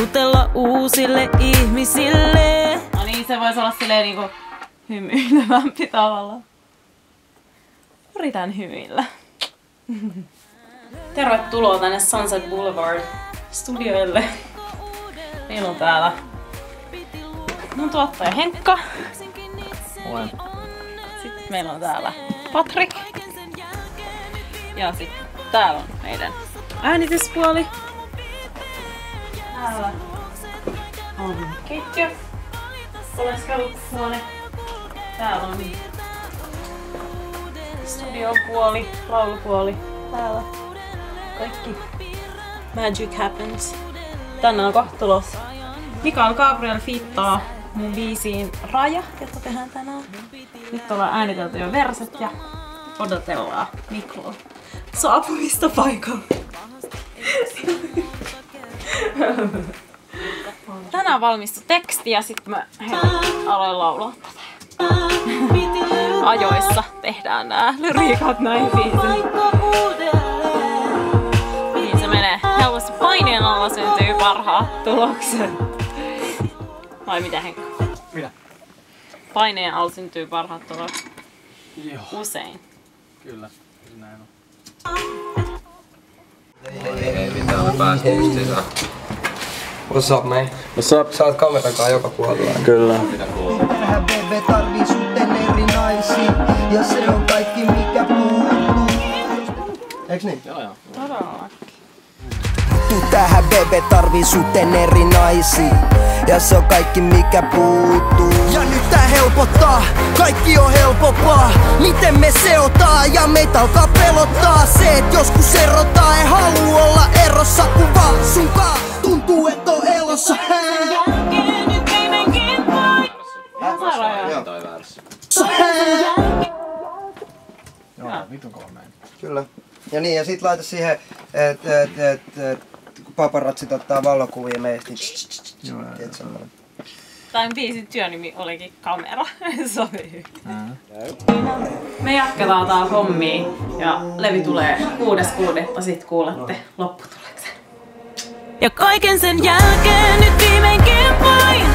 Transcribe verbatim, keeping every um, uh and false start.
jutella uusille ihmisille. No niin, se voisi olla silleen niinku hymyilevämpi tavalla. Yritän hymyillä. Tervetuloa tänne Sunset Boulevard studioille. Meillä on täällä mun tuottaja Henkka. Olen. Sitten meillä on täällä Patrik. Ja sitten täällä on meidän äänityspuoli. Täällä on keittiö. Oleskeluhuone. Täällä on studiopuoli, laulupuoli. Täällä kaikki magic happens. Tänään on kohta tulos Mikael Gabriel fiittaa mun biisiin Raja, jota tehdään tänään. Nyt ollaan äänitelty jo verset ja odotellaan Mikkoa saapumista paikalle. Tänään valmistui teksti ja sitten mä aloin laulaa tätä. Ajoissa tehdään nää Lyri Katnaiti. Paineen alla syntyy parhaat tulokset. Vai mitä Henkka? Mitä? Paineen alla syntyy parhaat tulokset. Joo. Usein. Kyllä, kyllä näin on. Hei hei hei, mitä me päästiin just sisään. What's up, man? What's up? Sä oot kamerakaan joka puolella. Kyllä. Tähän bebe tarvii suhteen erinäisiin. Ja se on kaikki mikä puhuu. Eiks niin? Joo joo. Todellakin. Tähän bebe tarvii suten eri naisia. Ja se on kaikki mikä puuttuu. Ja nyt tää helpottaa, kaikki on helpompaa. Miten me seotaan ja meitä alkaa pelottaa. Se et joskus erotaan, en halua olla erossa. Kun vaan sunkaan tuntuu et on elossa. Joo, vitun kolmeen. Kyllä. Ja niin, ja sit laita siihen, et, et, et, et, kun paparatsit ottaa valokuvia meistä, niin semmoinen. Tämän biisin työnimi olikin kamera, sovi. Me jatketaan tää hommia ja levi tulee kuudes kuudetta, sit kuulette lopputuloksen. Ja kaiken sen jälkeen nyt viimeinkin voi.